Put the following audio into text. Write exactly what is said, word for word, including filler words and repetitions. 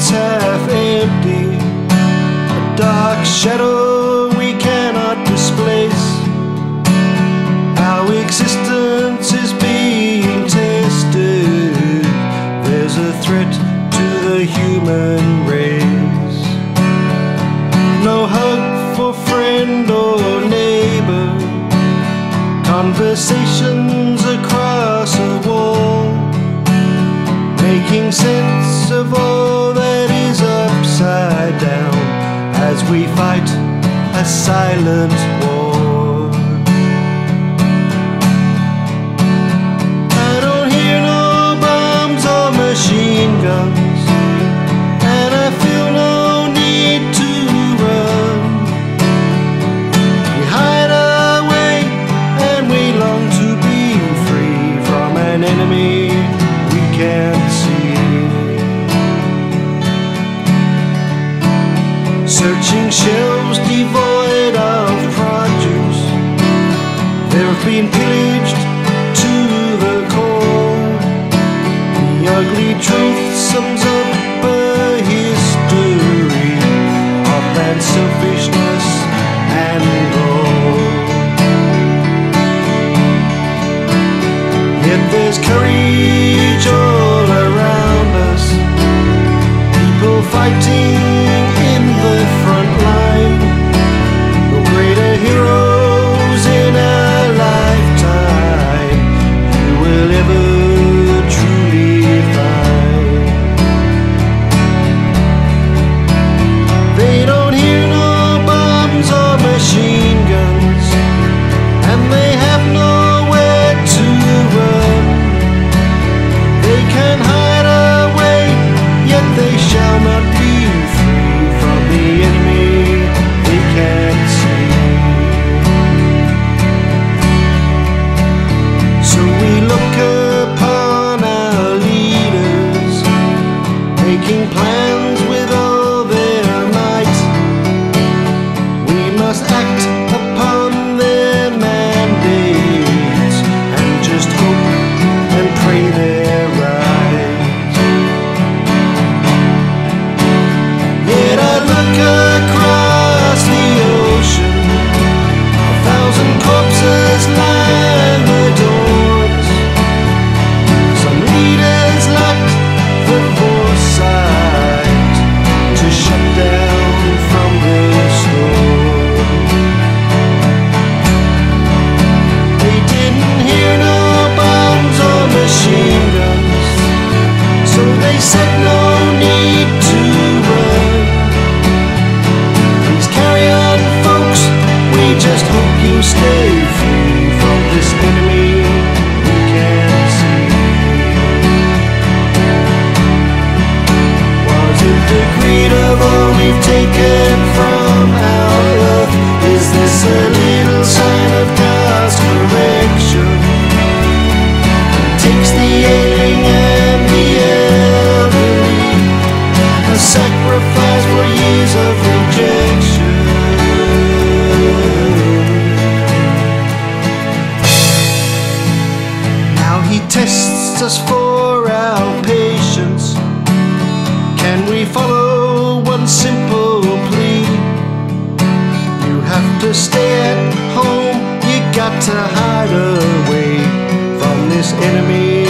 it's half empty, a dark shadow we cannot displace. Our existence is being tested, there's a threat to the human race. No hug for friend or neighbor, conversations across a wall, making sense of all that is upside down as we fight a silent war. I don't hear no bombs or machine guns, and I feel no need to run. We hide our way and we long to be free from an enemy we can't. Searching shelves devoid of produce, they've been pillaged to the core. The ugly truth sums up a history of man's selfishness and gore. Yet there's courage all around us, people fighting the front line, the greater heroes in our lifetime you will ever truly find. They don't hear no bombs or machine guns, and they have nowhere to run. They can hide away, yet they shall not be free. Making plans with all their might, we must act upon their mandates and just hope and pray they're right. Yet I look across the ocean, a thousand corpses line the doors, some leaders locked the doors to shut down from the storm. They didn't hear no bombs or machine guns, so they said no need to run. Please carry on, folks, we just hope you stay free from this enemy we can't see. Was it the greed of all we've taken from our earth? Is this a little sign of God's correction? It takes the ailing and the elderly, a sacrifice for years of rejection. Now he tests us for our patience. Can we follow simple plea? You have to stay at home, you got to hide away from this enemy